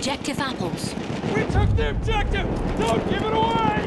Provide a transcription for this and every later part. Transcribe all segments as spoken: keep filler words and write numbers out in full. Objective apples. We took the objective! Don't give it away!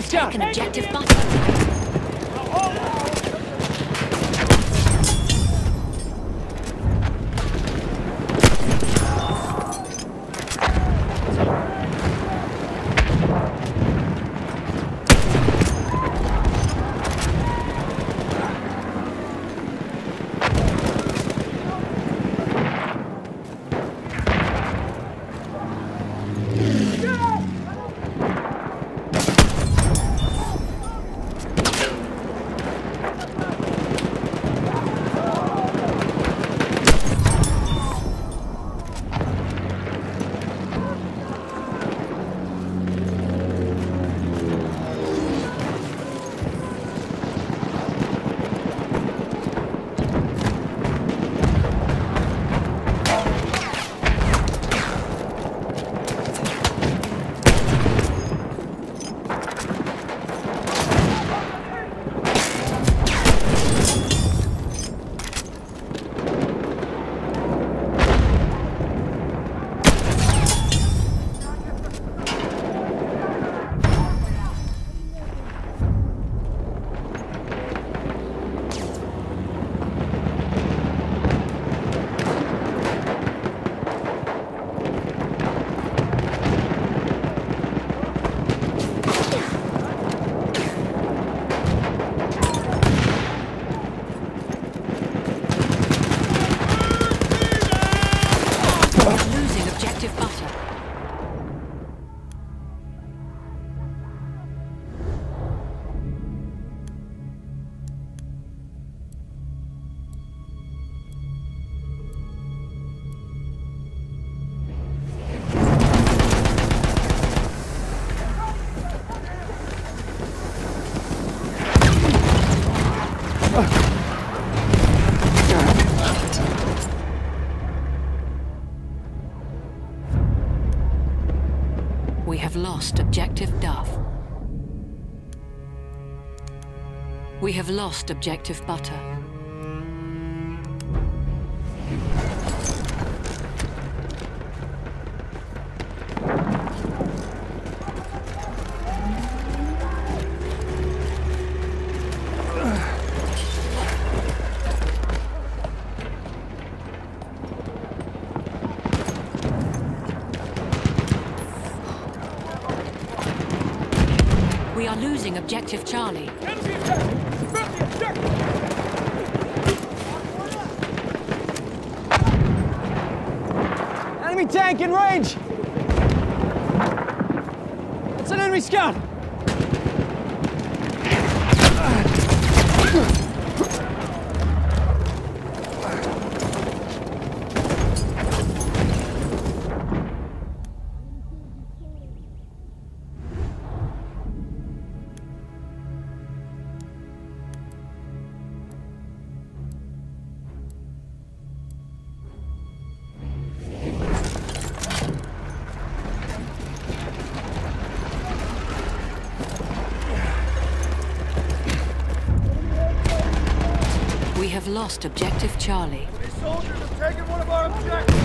Take an objective button. We have lost Objective Duff. We have lost Objective Butter. We are losing Objective Charlie. Enemy objective! Grab the objective! Enemy tank in range! That's an enemy scout! We have lost Objective Charlie. These soldiers have taken one of our objectives!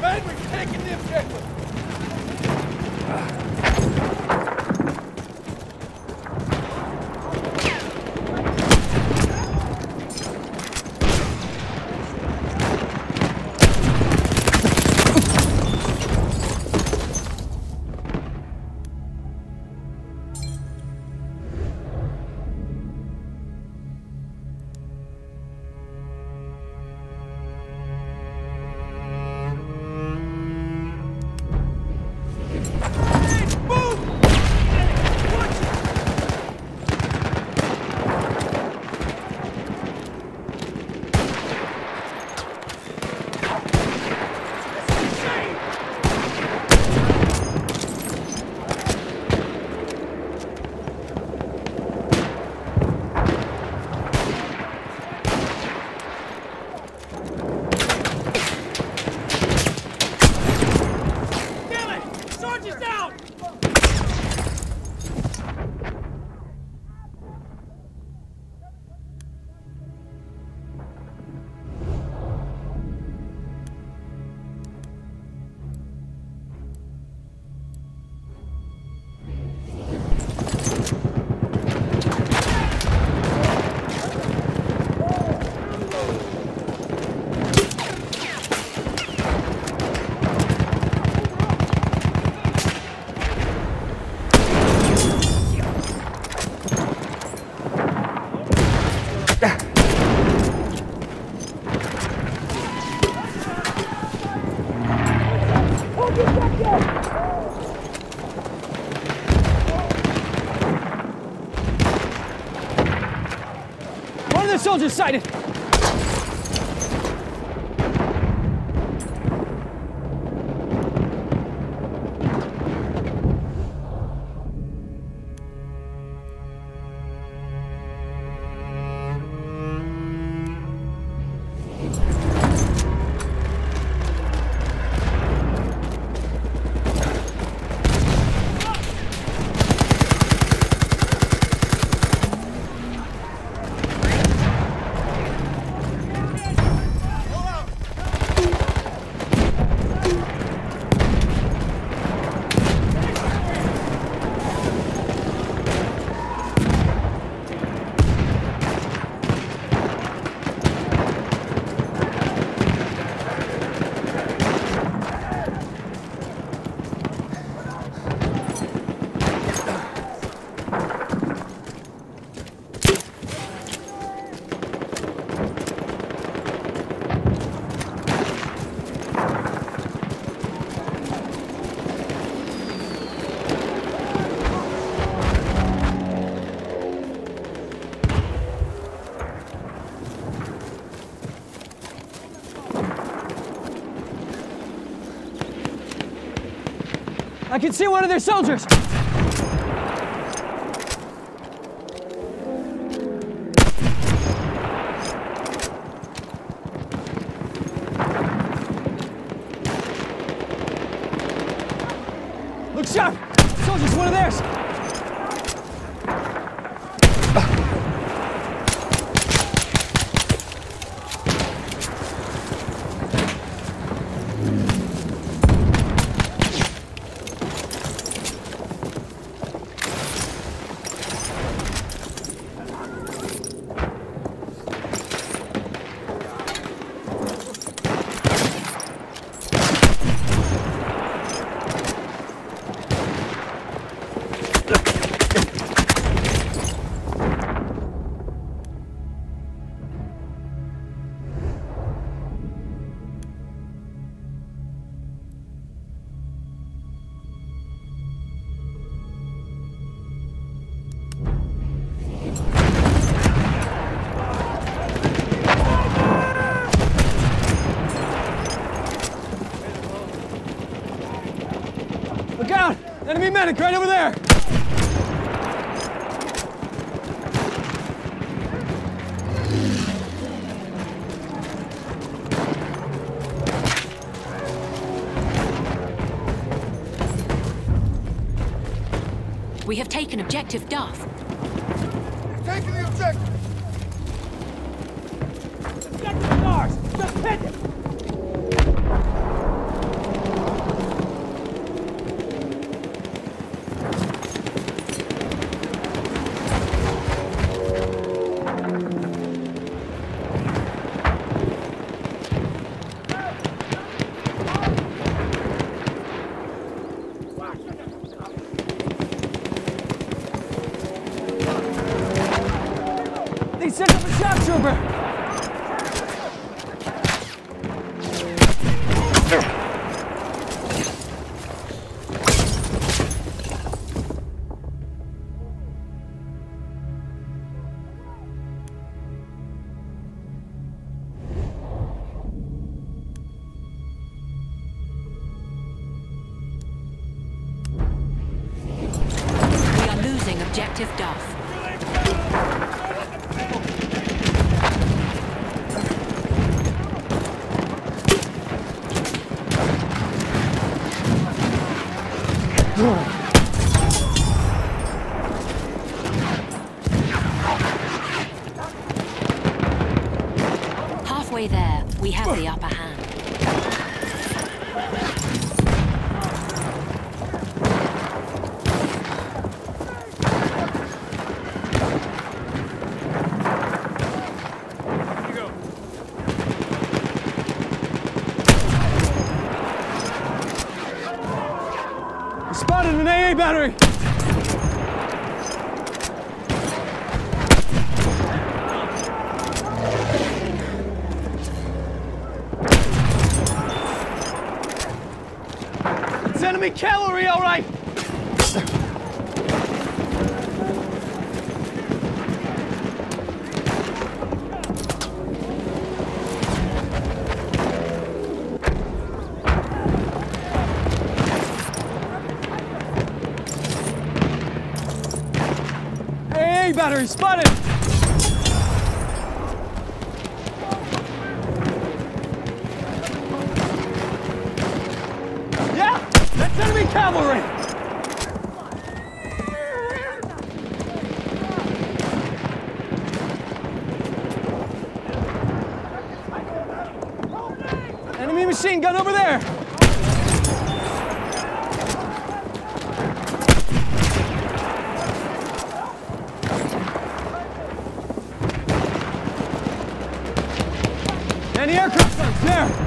Man, we've taken the objective! Soldiers sighted! I can see one of their soldiers! Look sharp! Soldiers, one of theirs! Enemy medic right over there! We have taken objective Duff. We've taken the objective! Objective is ours! Just hit it! Trooper! Objective Duff. Halfway there, we have the upper hand. Spotted an A A battery! It's enemy cavalry, all right! Battery spotted! Yeah! That's enemy cavalry! Enemy machine gun over there! Any aircraft guns there!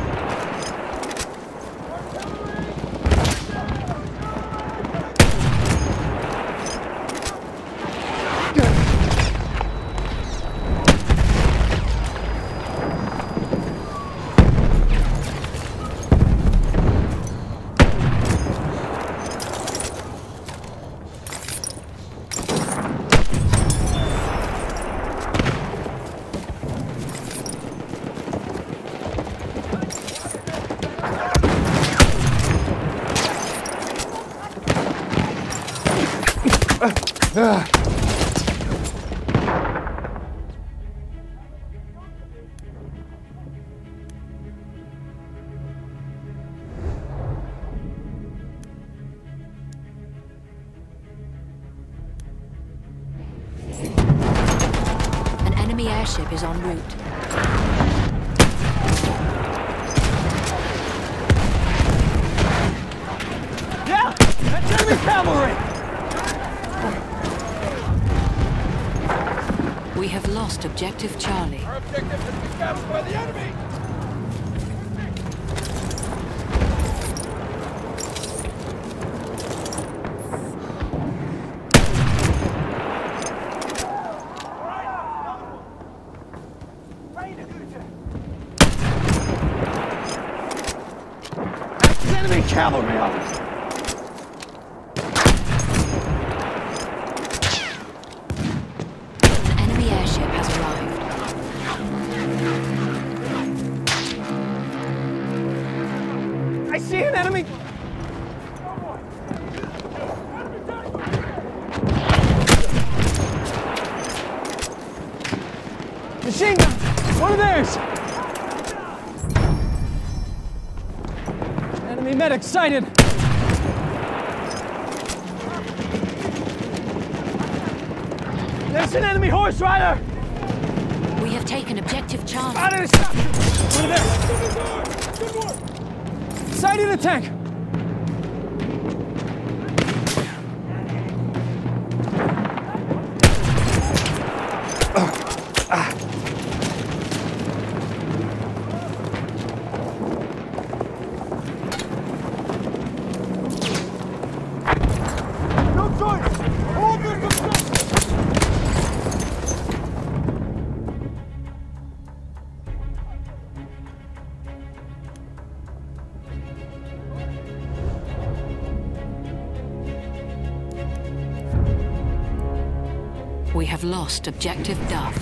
Ah. An enemy airship is en route. Yeah! That's enemy cavalry! We have lost Objective Charlie. Our objective has been captured by the enemy! That's enemy cavalry officer! I see an enemy! Machine gun! One of theirs! Enemy medic sighted! There's an enemy horse rider! We have taken Objective Charlie. Out of the One of theirs! Sighted a tank! Uh, ah. No choice! Hold your construction! We have lost objective Duff.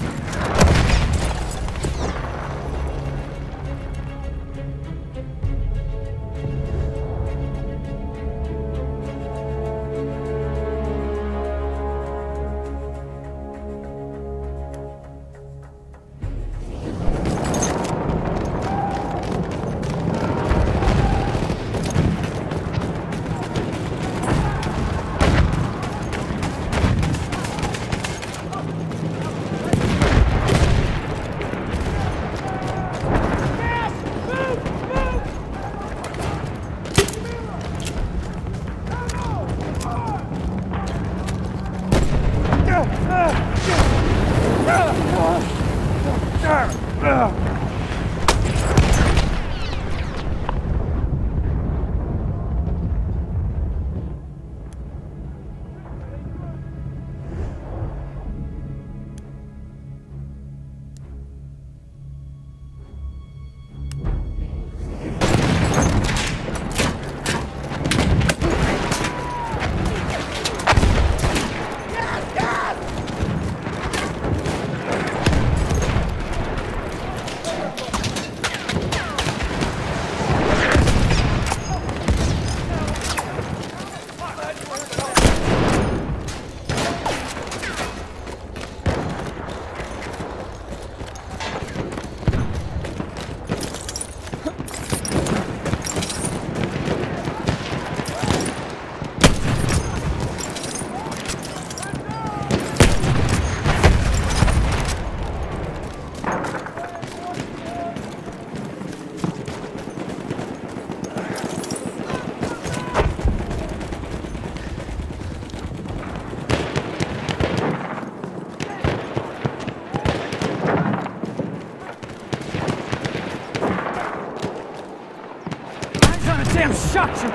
Damn shot you!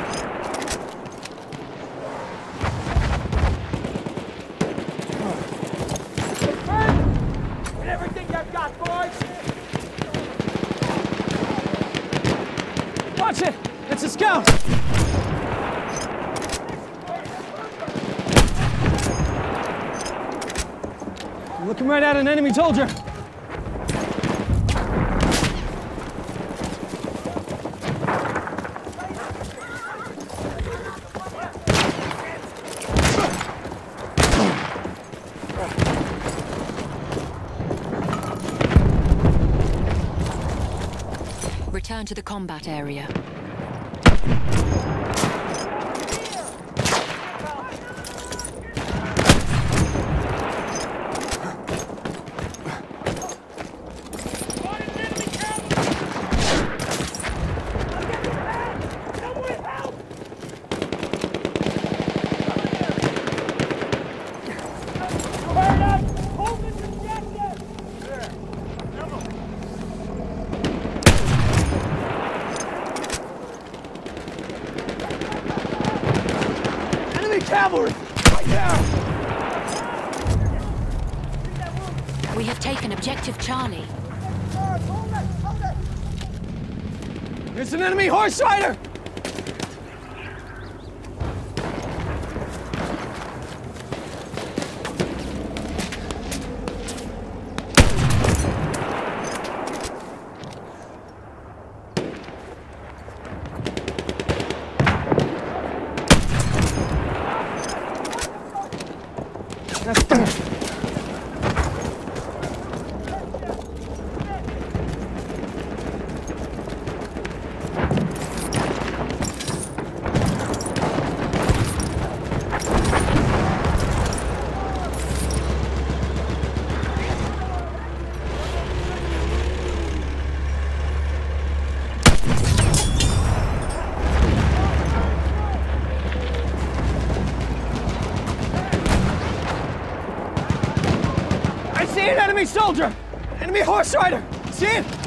Looking right at an enemy soldier. Return to the combat area. Cavalry! We have taken objective Charlie. There's an enemy horse rider! Soldier! Enemy horse rider! See it?